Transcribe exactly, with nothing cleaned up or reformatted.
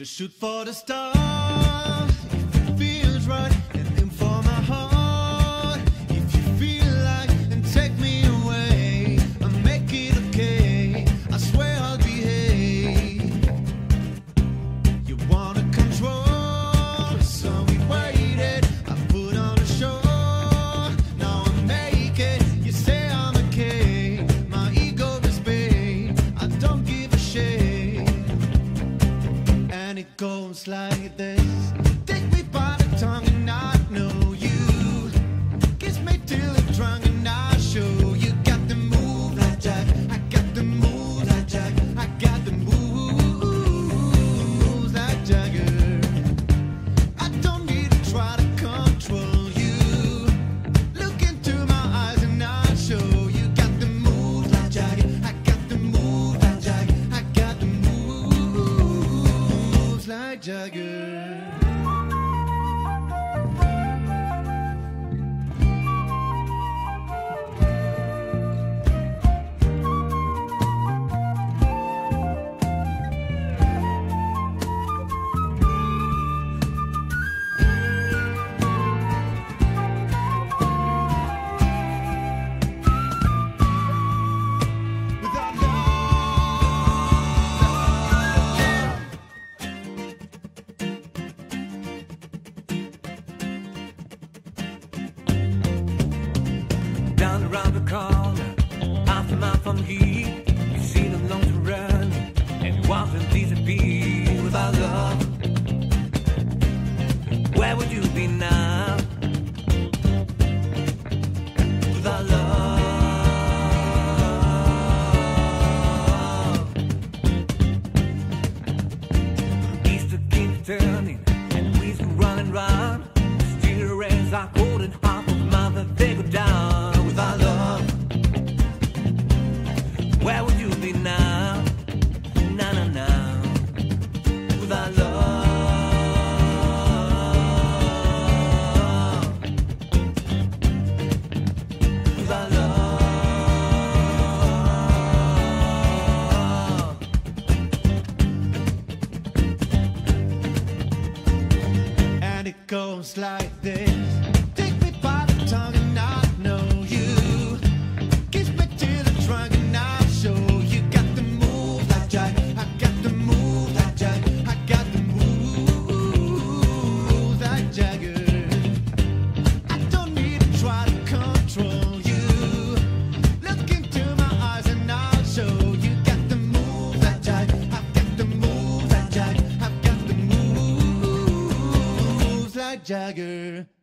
Just shoot for the stars if it feels right, and aim for my heart if you feel like, and take me away and make it okay. I swear I'll behave. You wanna control, so we waited. I put on a show, now I make it. You say I'm okay, my ego is big, I don't give a shit. And it goes like this. Take me by the tongue and I know you. Kiss me till I'm drunk and I show you. Got the move like Jack, I got the move like Jack, I got the moves like Jagger. I don't need to try to control you. Look into my eyes and I show you. Got the move like Jack, I got the move like Jack, I got the moves like Jagger. Down around the corner, half a mile from here, you see them long to run, and you often disappear without love. Where would you be now? Without love. Easter keeps turning, and we keep running round. Still rains are cold and half of mother they go down. Where would you be now? Now, now, now. Without love. Without love. And it goes like this. Take me by the tongue and I know you. Kiss me till I'm drunk and I Jagger.